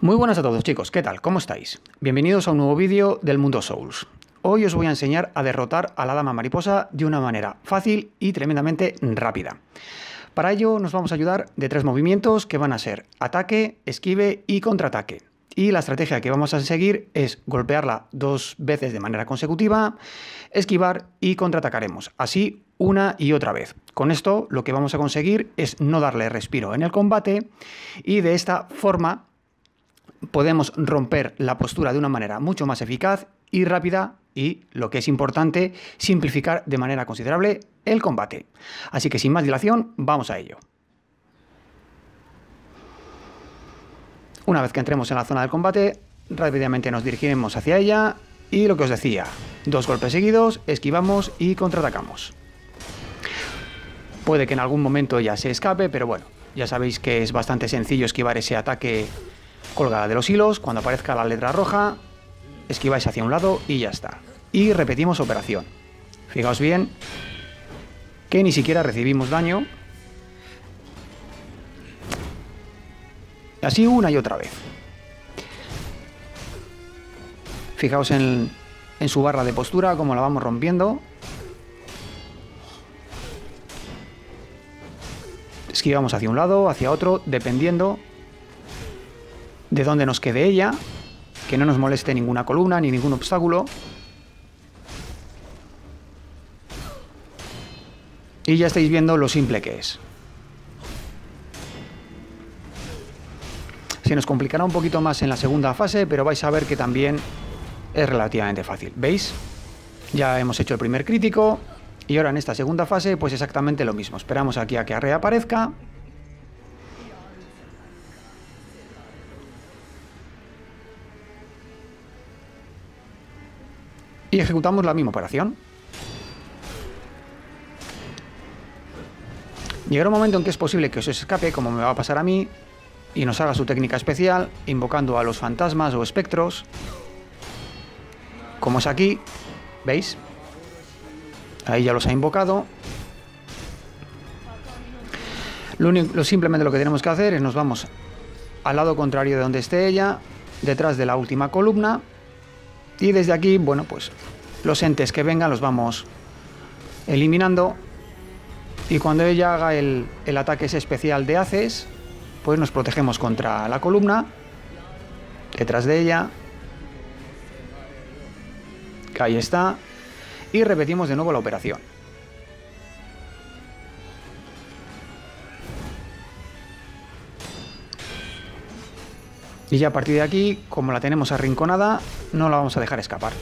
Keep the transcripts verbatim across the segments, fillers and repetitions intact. Muy buenas a todos chicos, ¿qué tal? ¿Cómo estáis? Bienvenidos a un nuevo vídeo del Mundo Souls. Hoy os voy a enseñar a derrotar a la Dama Mariposa de una manera fácil y tremendamente rápida. Para ello nos vamos a ayudar de tres movimientos que van a ser ataque, esquive y contraataque. Y la estrategia que vamos a seguir es golpearla dos veces de manera consecutiva, esquivar y contraatacaremos, así una y otra vez. Con esto lo que vamos a conseguir es no darle respiro en el combate y de esta forma podemos romper la postura de una manera mucho más eficaz y rápida y, lo que es importante, simplificar de manera considerable el combate. Así que sin más dilación, vamos a ello. Una vez que entremos en la zona del combate, rápidamente nos dirigiremos hacia ella y lo que os decía, dos golpes seguidos, esquivamos y contraatacamos. Puede que en algún momento ella se escape, pero bueno, ya sabéis que es bastante sencillo esquivar ese ataque colgada de los hilos. Cuando aparezca la letra roja, esquiváis hacia un lado y ya está. Y repetimos operación. Fijaos bien que ni siquiera recibimos daño. Así una y otra vez. Fijaos en, en su barra de postura, como la vamos rompiendo. Esquivamos hacia un lado, hacia otro, dependiendo de dónde nos quede ella, que no nos moleste ninguna columna ni ningún obstáculo. Y ya estáis viendo lo simple que es. Se nos complicará un poquito más en la segunda fase, pero vais a ver que también es relativamente fácil. ¿Veis? Ya hemos hecho el primer crítico y ahora en esta segunda fase pues exactamente lo mismo. Esperamos aquí a que reaparezca. Y ejecutamos la misma operación. Llegará un momento en que es posible que os escape, como me va a pasar a mí, y nos haga su técnica especial, invocando a los fantasmas o espectros, como es aquí, ¿veis? Ahí ya los ha invocado. Lo único, lo simplemente lo que tenemos que hacer es nos vamos al lado contrario de donde esté ella, detrás de la última columna. Y desde aquí, bueno, pues los entes que vengan los vamos eliminando. Y cuando ella haga el, el ataque ese especial de Haces, pues nos protegemos contra la columna, detrás de ella. Que ahí está. Y repetimos de nuevo la operación. Y ya a partir de aquí, como la tenemos arrinconada, no la vamos a dejar escapar.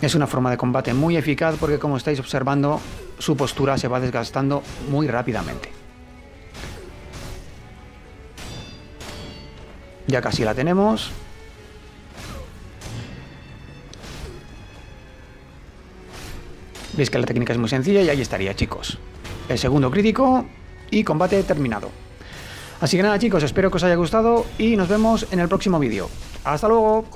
Es una forma de combate muy eficaz porque, como estáis observando, su postura se va desgastando muy rápidamente. Ya casi la tenemos. Veis que la técnica es muy sencilla y ahí estaría, chicos. El segundo crítico y combate terminado. Así que nada, chicos, espero que os haya gustado y nos vemos en el próximo vídeo. ¡Hasta luego!